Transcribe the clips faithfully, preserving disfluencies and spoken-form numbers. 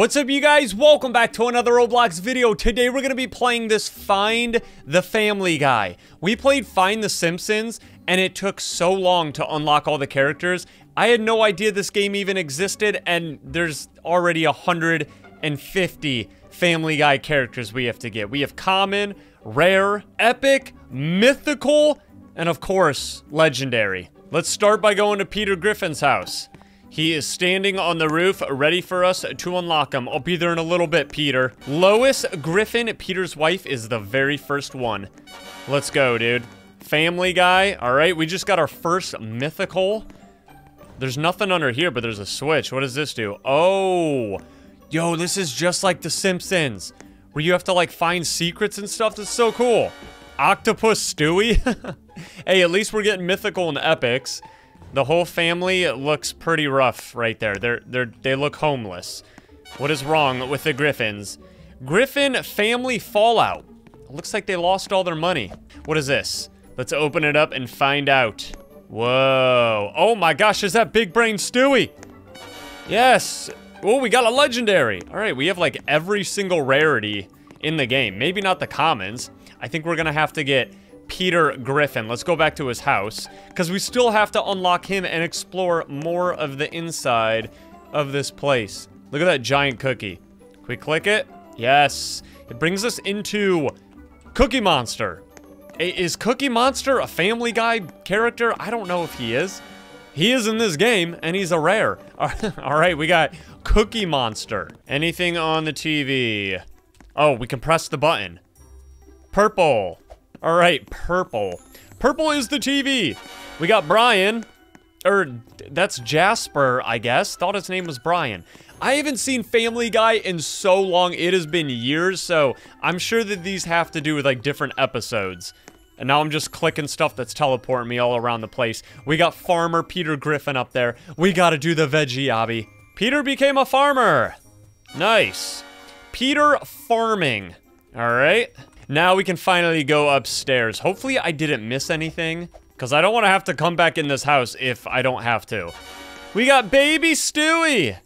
What's up, you guys? Welcome back to another Roblox video. Today we're gonna be playing this Find the Family Guy. We played Find the Simpsons and it took so long to unlock all the characters. I had no idea this game even existed, and there's already one hundred fifty Family Guy characters we have to get. We have common, rare, epic, mythical, and of course legendary. Let's start by going to Peter Griffin's house. He is standing on the roof, ready for us to unlock him. I'll be there in a little bit, Peter. Lois Griffin, Peter's wife, is the very first one. Let's go, dude. Family Guy. All right, we just got our first mythical. There's nothing under here, but there's a switch. What does this do? Oh, yo, this is just like The Simpsons, where you have to, like, find secrets and stuff. That's so cool. Octopus Stewie. Hey, at least we're getting mythical and epics. The whole family looks pretty rough right there. They're, they're, they look homeless. What is wrong with the Griffins? Griffin family fallout. Looks like they lost all their money. What is this? Let's open it up and find out. Whoa. Oh my gosh, is that Big Brain Stewie? Yes. Oh, we got a legendary. All right, we have like every single rarity in the game. Maybe not the commons. I think we're gonna have to get Peter Griffin. Let's go back to his house, because we still have to unlock him and explore more of the inside of this place. Look at that giant cookie. Can we click it? Yes. It brings us into Cookie Monster. Is Cookie Monster a Family Guy character? I don't know if he is. He is in this game, and he's a rare. All right, we got Cookie Monster. Anything on the T V? Oh, we can press the button. Purple. All right, purple. Purple is the T V. We got Brian, or that's Jasper, I guess. Thought his name was Brian. I haven't seen Family Guy in so long. It has been years, so I'm sure that these have to do with like different episodes. And now I'm just clicking stuff that's teleporting me all around the place. We got Farmer Peter Griffin up there. We gotta do the veggie obby. Peter became a farmer. Nice. Peter farming. All right. Now we can finally go upstairs. Hopefully I didn't miss anything, because I don't want to have to come back in this house if I don't have to. We got baby Stewie.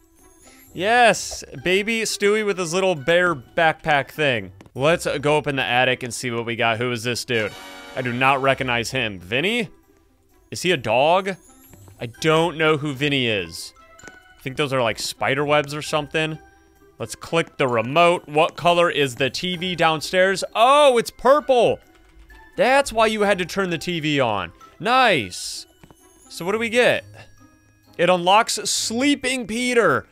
Yes, baby Stewie with his little bear backpack thing. Let's go up in the attic and see what we got. Who is this dude? I do not recognize him. Vinny? Is he a dog? I don't know who Vinny is. I think those are like spider webs or something. Let's click the remote. What color is the T V downstairs? Oh, it's purple. That's why you had to turn the T V on. Nice. So what do we get? It unlocks Sleeping Peter.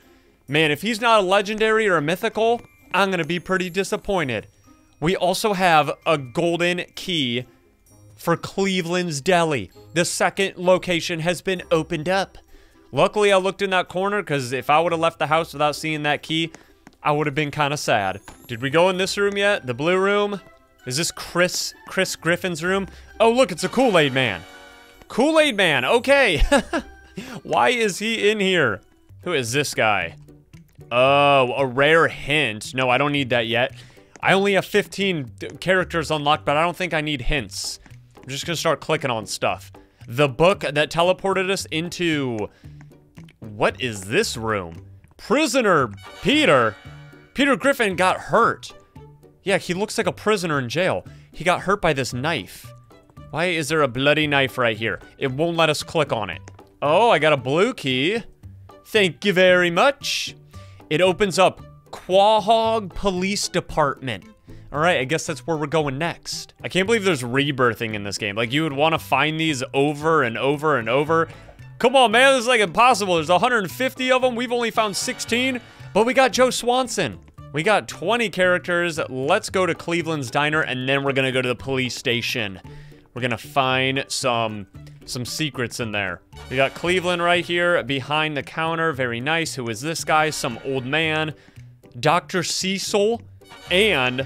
Man, if he's not a legendary or a mythical, I'm gonna be pretty disappointed. We also have a golden key for Cleveland's Deli. The second location has been opened up. Luckily, I looked in that corner, because if I would have left the house without seeing that key, I would have been kind of sad. Did we go in this room yet? The blue room? Is this Chris, Chris Griffin's room? Oh, look, it's a Kool-Aid Man. Kool-Aid Man, okay. Why is he in here? Who is this guy? Oh, a rare hint. No, I don't need that yet. I only have fifteen characters unlocked, but I don't think I need hints. I'm just gonna start clicking on stuff. The book that teleported us into... What is this room? Prisoner Peter? Peter Griffin got hurt. Yeah, he looks like a prisoner in jail. He got hurt by this knife. Why is there a bloody knife right here? It won't let us click on it. Oh, I got a blue key. Thank you very much. It opens up Quahog Police Department. All right, I guess that's where we're going next. I can't believe there's rebirthing in this game. Like, you would want to find these over and over and over. Come on, man, this is like impossible. There's one hundred fifty of them. We've only found sixteen, but we got Joe Swanson. We got twenty characters. Let's go to Cleveland's Diner, and then we're gonna go to the police station. We're gonna find some some secrets in there. We got Cleveland right here behind the counter. Very nice. Who is this guy? Some old man. Doctor Cecil and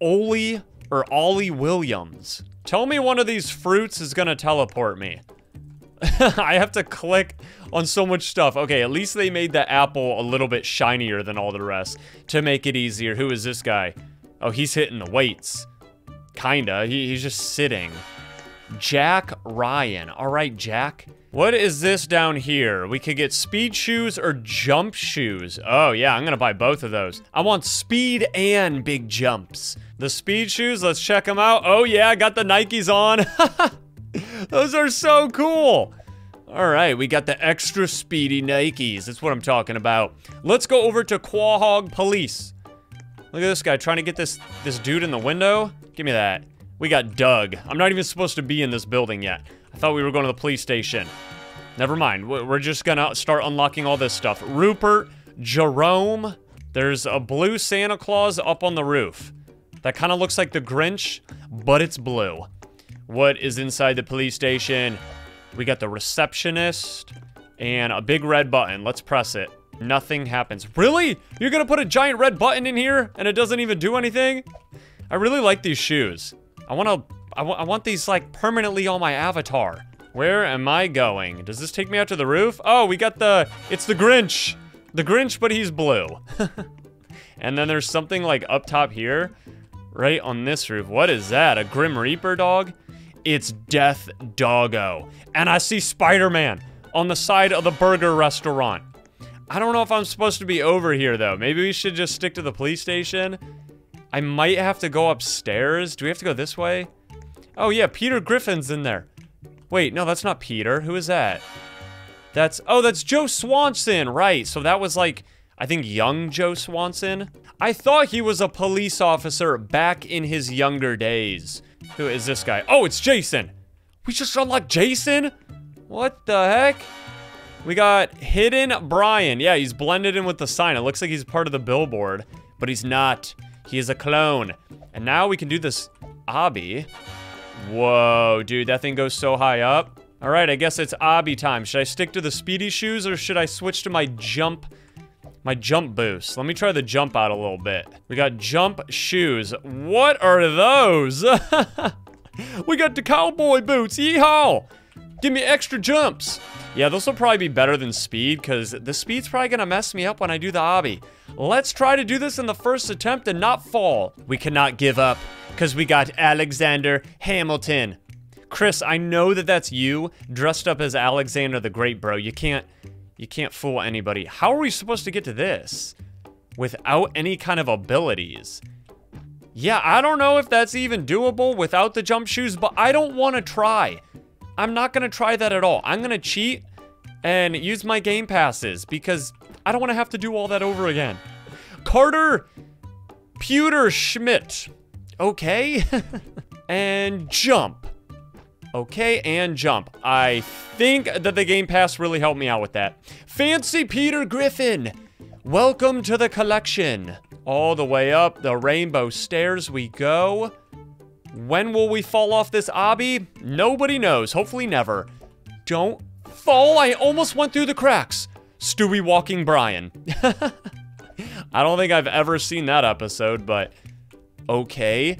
Ollie or Ollie Williams. Tell me one of these fruits is gonna teleport me. I have to click on so much stuff. Okay, at least they made the apple a little bit shinier than all the rest to make it easier. Who is this guy? Oh, he's hitting the weights. Kinda. He, he's just sitting. Jack Ryan. All right, Jack. What is this down here? We could get speed shoes or jump shoes. Oh yeah, I'm gonna buy both of those. I want speed and big jumps. The speed shoes, let's check them out. Oh yeah, I got the Nikes on. Those are so cool. All right, we got the extra speedy Nikes. That's what I'm talking about. Let's go over to Quahog Police. Look at this guy trying to get this, this dude in the window. Give me that. We got Doug. I'm not even supposed to be in this building yet. I thought we were going to the police station. Never mind. We're just gonna start unlocking all this stuff. Rupert, Jerome. There's a blue Santa Claus up on the roof. That kind of looks like the Grinch, but it's blue. What is inside the police station? We got the receptionist and a big red button. Let's press it. Nothing happens. Really? You're gonna put a giant red button in here and it doesn't even do anything? I really like these shoes. I want to, I, I want these like permanently on my avatar. Where am I going? Does this take me out to the roof? Oh, we got the, it's the Grinch. The Grinch, but he's blue. And then there's something like up top here, right on this roof. What is that? A Grim Reaper dog? It's Death Doggo. And I see Spider-Man on the side of the burger restaurant. I don't know if I'm supposed to be over here though. Maybe we should just stick to the police station. I might have to go upstairs. Do we have to go this way? Oh yeah, Peter Griffin's in there. Wait, no, that's not Peter. Who is that? That's, oh, that's Joe Swanson, right? So that was like, I think young Joe Swanson. I thought he was a police officer back in his younger days. Who is this guy? Oh, it's Jason. We just unlocked Jason? What the heck? We got Hidden Brian. Yeah, he's blended in with the sign. It looks like he's part of the billboard, but he's not. He is a clone. And now we can do this obby. Whoa, dude, that thing goes so high up. All right, I guess it's obby time. Should I stick to the speedy shoes or should I switch to my jump, my jump boost? Let me try the jump out a little bit. We got jump shoes. What are those? We got the cowboy boots, yeehaw. Give me extra jumps. Yeah, this will probably be better than speed because the speed's probably gonna mess me up when I do the obby. Let's try to do this in the first attempt and not fall. We cannot give up because we got Alexander Hamilton. Chris, I know that that's you dressed up as Alexander the Great, bro. You can't, you can't fool anybody. How are we supposed to get to this without any kind of abilities? Yeah, I don't know if that's even doable without the jump shoes, but I don't want to try. I'm not gonna try that at all. I'm gonna cheat and use my game passes because I don't wanna have to do all that over again. Carter Pewter Schmidt. Okay. And jump. Okay, and jump. I think that the game pass really helped me out with that. Fancy Peter Griffin. Welcome to the collection. All the way up the rainbow stairs we go. When will we fall off this obby? Nobody knows. Hopefully never. Don't fall. I almost went through the cracks. Stewie walking Brian. I don't think I've ever seen that episode, but okay.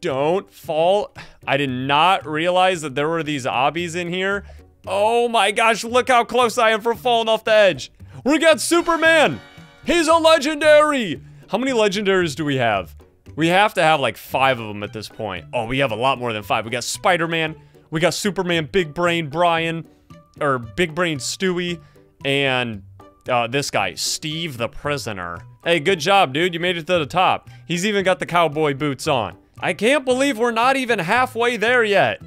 Don't fall. I did not realize that there were these obbies in here. Oh my gosh, look how close I am for falling off the edge. We got Superman. He's a legendary. How many legendaries do we have? We have to have like five of them at this point. Oh, we have a lot more than five. We got Spider-Man, we got Superman, Big Brain Brian, or Big Brain Stewie, and uh, this guy, Steve the Prisoner. Hey, good job, dude. You made it to the top. He's even got the cowboy boots on. I can't believe we're not even halfway there yet,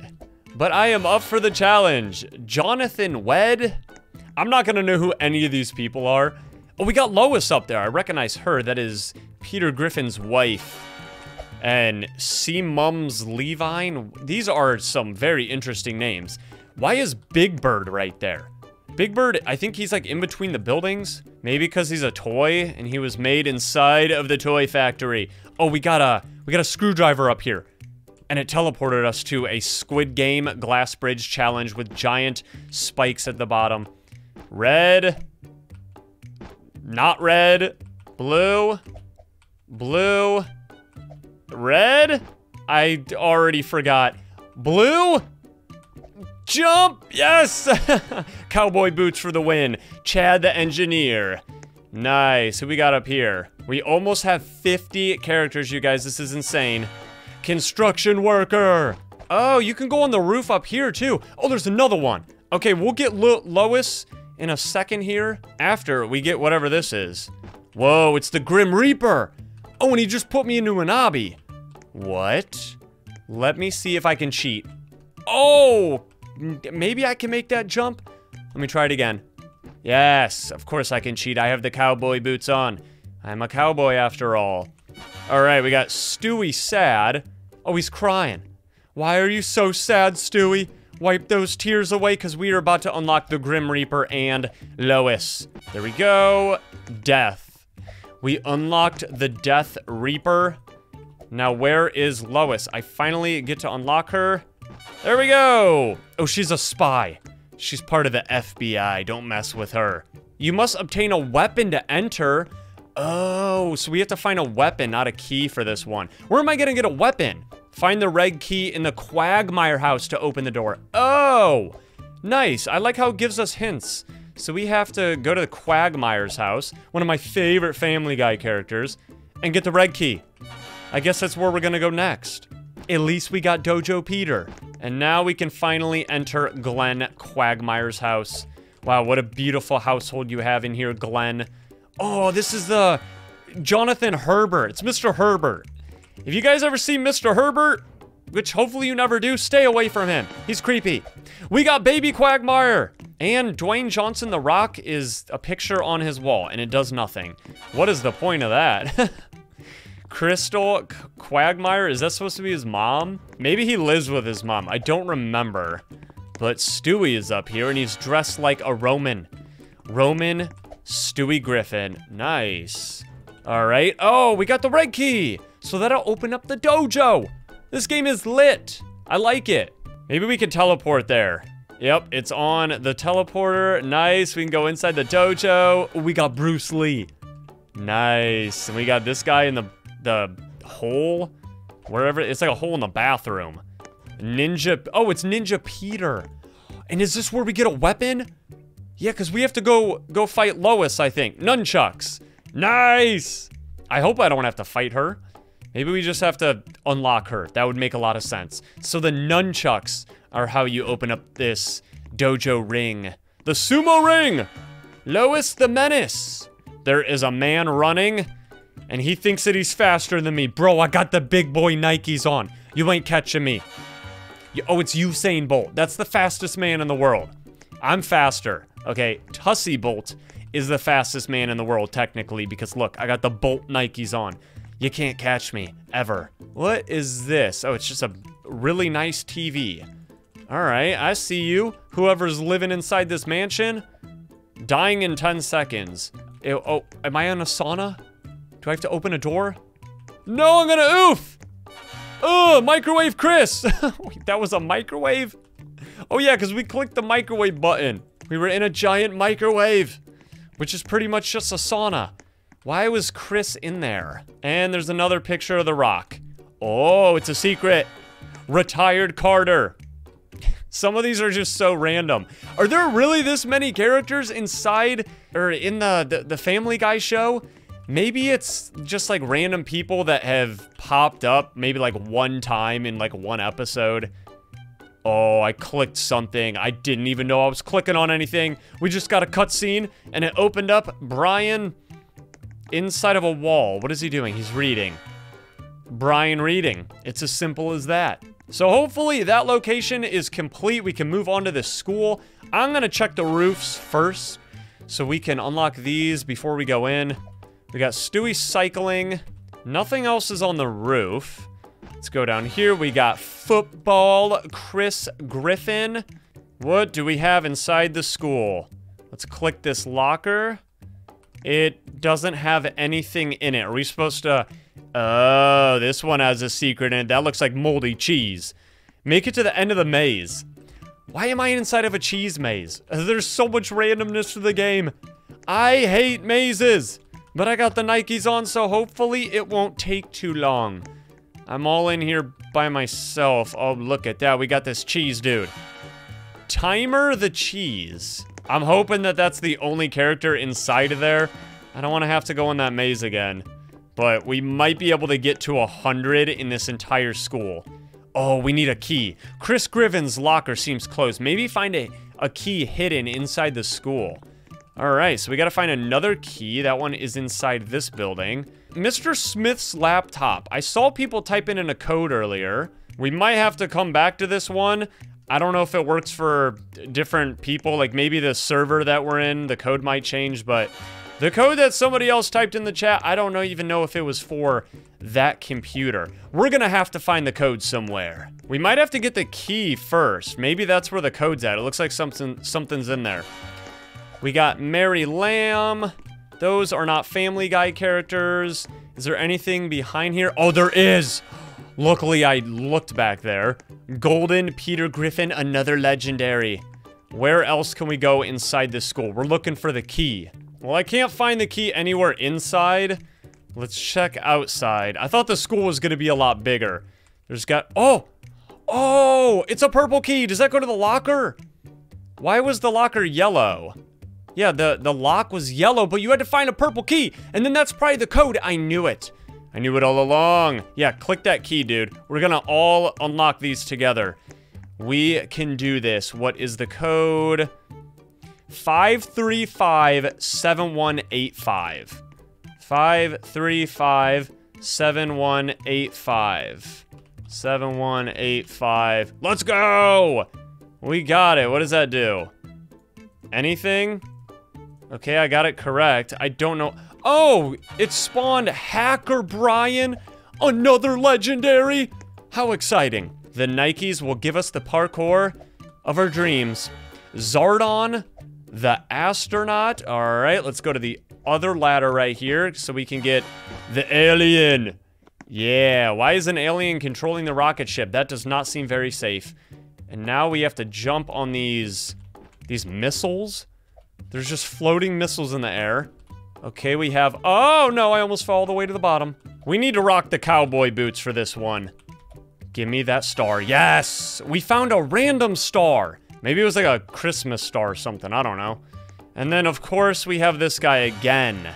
but I am up for the challenge. Jonathan Wed? I'm not gonna know who any of these people are. Oh, we got Lois up there. I recognize her. That is Peter Griffin's wife. And C. Mums Levine. These are some very interesting names. Why is Big Bird right there? Big Bird, I think he's like in between the buildings. Maybe because he's a toy and he was made inside of the toy factory. Oh, we got a we got a screwdriver up here. And it teleported us to a Squid Game glass bridge challenge with giant spikes at the bottom. Red. Not red. Blue. Blue. Red? I already forgot. Blue? Jump! Yes! Cowboy boots for the win. Chad the engineer. Nice. Who we got up here? We almost have fifty characters, you guys. This is insane. Construction worker. Oh, you can go on the roof up here, too. Oh, there's another one. Okay, we'll get Lo Lois in a second here after we get whatever this is. Whoa, it's the Grim Reaper. Oh, and he just put me into an obby. What? Let me see if I can cheat. Oh, maybe I can make that jump. Let me try it again. Yes, of course I can cheat. I have the cowboy boots on. I'm a cowboy after all. All right, we got Stewie sad. Oh, he's crying. Why are you so sad, Stewie? Wipe those tears away, because we are about to unlock the Grim Reaper and Lois. There we go. Death. We unlocked the Death Reaper. Now, where is Lois? I finally get to unlock her. There we go. Oh, she's a spy. She's part of the F B I. Don't mess with her. You must obtain a weapon to enter. Oh, so we have to find a weapon, not a key for this one. Where am I going to get a weapon? Find the red key in the Quagmire house to open the door. Oh, nice. I like how it gives us hints. So we have to go to the Quagmire's house, one of my favorite Family Guy characters, and get the red key. I guess that's where we're going to go next. At least we got Dojo Peter. And now we can finally enter Glenn Quagmire's house. Wow, what a beautiful household you have in here, Glenn. Oh, this is the Jonathan Herbert. It's Mister Herbert. If you guys ever see Mister Herbert, which hopefully you never do, stay away from him. He's creepy. We got Baby Quagmire. And Dwayne Johnson, The Rock, is a picture on his wall, and it does nothing. What is the point of that? Crystal Quagmire, is that supposed to be his mom? Maybe he lives with his mom. I don't remember. But Stewie is up here, and he's dressed like a Roman. Roman Stewie Griffin. Nice. All right. Oh, we got the red key. So that'll open up the dojo. This game is lit. I like it. Maybe we can teleport there. Yep, it's on the teleporter. Nice. We can go inside the dojo. We got Bruce Lee. Nice. And we got this guy in the, the hole. Wherever. It's like a hole in the bathroom. Ninja. Oh, it's Ninja Peter. And is this where we get a weapon? Yeah, because we have to go go fight Lois, I think. Nunchucks. Nice. I hope I don't have to fight her. Maybe we just have to unlock her. That would make a lot of sense. So the nunchucks are how you open up this dojo ring. The sumo ring. Lois the Menace. There is a man running, and he thinks that he's faster than me. Bro, I got the big boy Nikes on. You ain't catching me. You, oh, it's Usain Bolt. That's the fastest man in the world. I'm faster. Okay, Tussie Bolt is the fastest man in the world, technically, because look, I got the Bolt Nikes on. You can't catch me, ever. What is this? Oh, it's just a really nice T V. All right, I see you. Whoever's living inside this mansion, dying in ten seconds. Ew, oh, am I in a sauna? Do I have to open a door? No, I'm gonna oof! Oh, microwave Chris! Wait, that was a microwave? Oh yeah, because we clicked the microwave button. We were in a giant microwave, which is pretty much just a sauna. Why was Chris in there? And there's another picture of The Rock. Oh, it's a secret. Retired Carter. Some of these are just so random. Are there really this many characters inside or in the, the, the Family Guy show? Maybe it's just like random people that have popped up maybe like one time in like one episode. Oh, I clicked something. I didn't even know I was clicking on anything. We just got a cutscene, and it opened up Brian inside of a wall. What is he doing? He's reading. Brian reading. It's as simple as that. So hopefully that location is complete. We can move on to this school. I'm going to check the roofs first so we can unlock these before we go in. We got Stewie cycling. Nothing else is on the roof. Let's go down here. We got football, Chris Griffin. What do we have inside the school? Let's click this locker. It doesn't have anything in it. Are we supposed to... Oh, this one has a secret in it. That looks like moldy cheese. Make it to the end of the maze. Why am I inside of a cheese maze? There's so much randomness to the game. I hate mazes. But I got the Nikes on, so hopefully it won't take too long. I'm all in here by myself. Oh, look at that. We got this cheese dude. Timer the cheese. I'm hoping that that's the only character inside of there. I don't want to have to go in that maze again. But we might be able to get to one hundred in this entire school. Oh, we need a key. Chris Griffin's locker seems closed. Maybe find a, a key hidden inside the school. Alright, so we gotta find another key. That one is inside this building. Mister Smith's laptop. I saw people type in, in a code earlier. We might have to come back to this one. I don't know if it works for different people. Like, maybe the server that we're in, the code might change, but the code that somebody else typed in the chat, I don't know, even know if it was for that computer. We're gonna have to find the code somewhere. We might have to get the key first. Maybe that's where the code's at. It looks like something, something's in there. We got Mary Lamb. Those are not Family Guy characters. Is there anything behind here? Oh, there is. Luckily, I looked back there. Golden Peter Griffin, another legendary. Where else can we go inside this school? We're looking for the key. Well, I can't find the key anywhere inside. Let's check outside. I thought the school was gonna be a lot bigger. There's got, oh, oh, it's a purple key. Does that go to the locker? Why was the locker yellow? Yeah, the, the lock was yellow, but you had to find a purple key. And then that's probably the code. I knew it. I knew it all along. Yeah, click that key, dude. We're gonna all unlock these together. We can do this. What is the code? five three five, seven one eight five. five three five, seven one eight five. seven one eight five. Let's go! We got it. What does that do? Anything? Okay, I got it correct. I don't know. Oh, it spawned Hacker Brian, another legendary. How exciting. The Nikes will give us the parkour of our dreams. Zardon, the astronaut. All right, let's go to the other ladder right here so we can get the alien. Yeah, why is an alien controlling the rocket ship? That does not seem very safe. And now we have to jump on these, these missiles. There's just floating missiles in the air. Okay, we have, oh no, I almost fell all the way to the bottom. We need to rock the cowboy boots for this one. Give me that star, yes! We found a random star. Maybe it was like a Christmas star or something, I don't know. And then of course we have this guy again.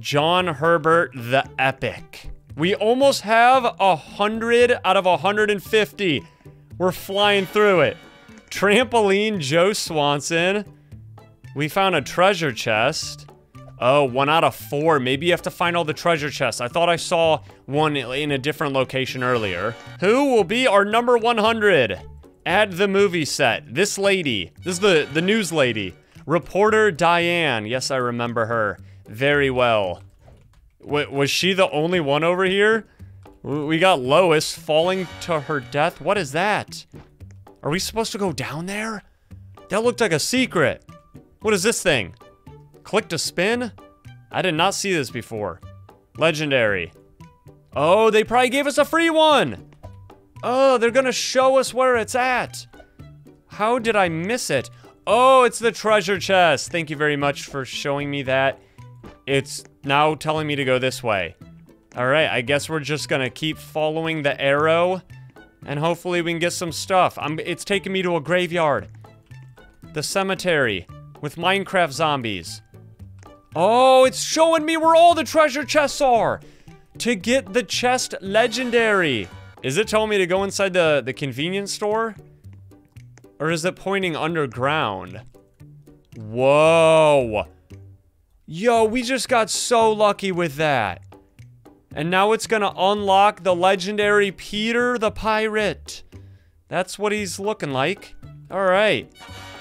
John Herbert the Epic. We almost have a hundred out of one hundred fifty. We're flying through it. Trampoline Joe Swanson. We found a treasure chest. Oh, one out of four. Maybe you have to find all the treasure chests. I thought I saw one in a different location earlier. Who will be our number one hundred? Add the movie set. This lady. This is the, the news lady. Reporter Diane. Yes, I remember her very well. W- was she the only one over here? We got Lois falling to her death. What is that? Are we supposed to go down there? That looked like a secret. What is this thing? Click to spin? I did not see this before. Legendary. Oh, they probably gave us a free one. Oh, they're gonna show us where it's at. How did I miss it? Oh, it's the treasure chest. Thank you very much for showing me that. It's now telling me to go this way. All right, I guess we're just gonna keep following the arrow and hopefully we can get some stuff. I'm, it's taking me to a graveyard. The cemetery. With Minecraft zombies. Oh, it's showing me where all the treasure chests are to get the chest legendary. Is it telling me to go inside the, the convenience store? Or is it pointing underground? Whoa. Yo, we just got so lucky with that. And now it's gonna unlock the legendary Peter the Pirate. That's what he's looking like. All right.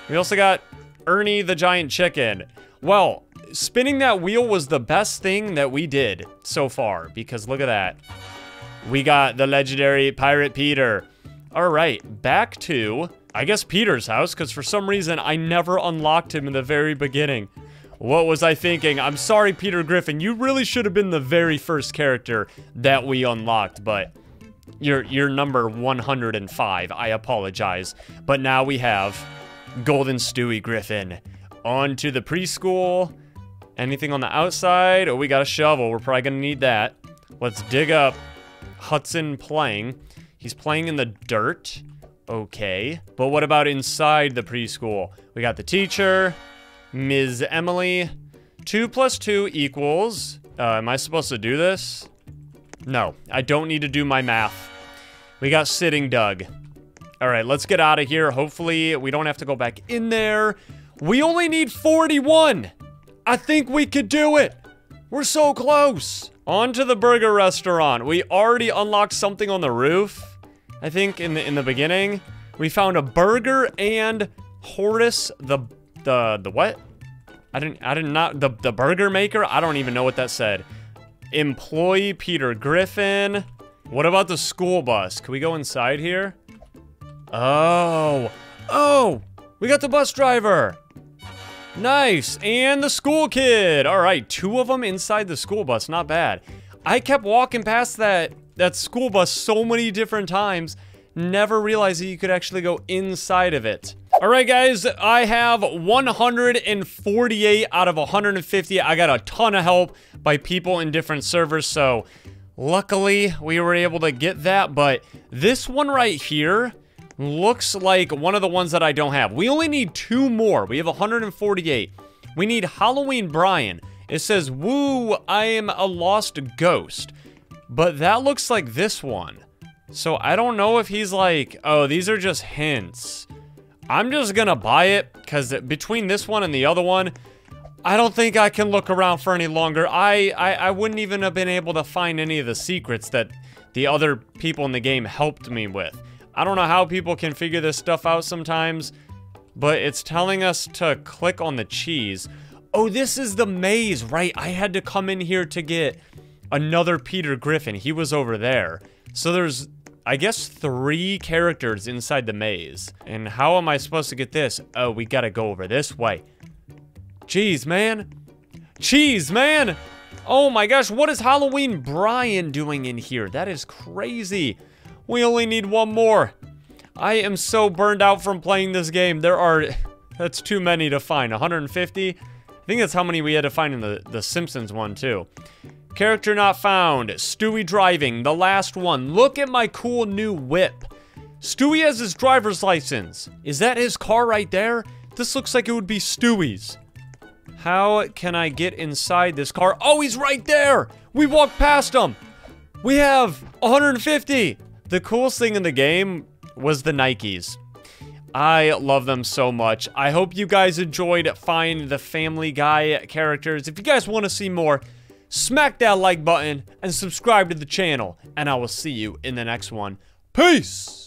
We also got Ernie the Giant Chicken. Well, spinning that wheel was the best thing that we did so far, because look at that. We got the legendary Pirate Peter. All right, back to, I guess, Peter's house, because for some reason, I never unlocked him in the very beginning. What was I thinking? I'm sorry, Peter Griffin. You really should have been the very first character that we unlocked, but you're, you're number one hundred five. I apologize. But now we have Golden Stewie Griffin. On to the preschool. Anything on the outside? Oh, we got a shovel. We're probably gonna need that. Let's dig up Hudson playing. He's playing in the dirt. Okay. But what about inside the preschool? We got the teacher, Miz Emily. Two plus two equals. Uh, am I supposed to do this? No, I don't need to do my math. We got sitting Doug. All right, let's get out of here. Hopefully, we don't have to go back in there. We only need forty-one. I think we could do it. We're so close. On to the burger restaurant. We already unlocked something on the roof. I think in the in the beginning, we found a burger and Horace the the the what? I didn't I did not the the burger maker. I don't even know what that said. Employee Peter Griffin. What about the school bus? Can we go inside here? Oh. Oh, we got the bus driver. Nice. And the school kid. All right, two of them inside the school bus. Not bad. I kept walking past that that school bus so many different times, never realized that you could actually go inside of it. All right, guys, I have one hundred forty-eight out of one hundred fifty. I got a ton of help by people in different servers, so luckily we were able to get that, but this one right here looks like one of the ones that I don't have. We only need two more. We have one hundred forty-eight. We need Halloween Brian. It says, woo, I am a lost ghost. But that looks like this one. So I don't know if he's like, oh, these are just hints. I'm just gonna buy it, because between this one and the other one, I don't think I can look around for any longer. I, I I wouldn't even have been able to find any of the secrets that the other people in the game helped me with. I don't know how people can figure this stuff out sometimes, but it's telling us to click on the cheese. Oh, this is the maze, right? I had to come in here to get another Peter Griffin. He was over there. So there's, I guess, three characters inside the maze. And how am I supposed to get this? Oh, we gotta go over this way. Cheese, man. Cheese, man. Oh my gosh, what is Halloween Brian doing in here? That is crazy. We only need one more. I am so burned out from playing this game. There are, that's too many to find. one hundred fifty. I think that's how many we had to find in the, the Simpsons one too. Character not found. Stewie driving. The last one. Look at my cool new whip. Stewie has his driver's license. Is that his car right there? This looks like it would be Stewie's. How can I get inside this car? Oh, he's right there. We walked past him. We have one hundred fifty. The coolest thing in the game was the Nikes. I love them so much. I hope you guys enjoyed Find the Family Guy characters. If you guys want to see more, smack that like button and subscribe to the channel, and I will see you in the next one. Peace!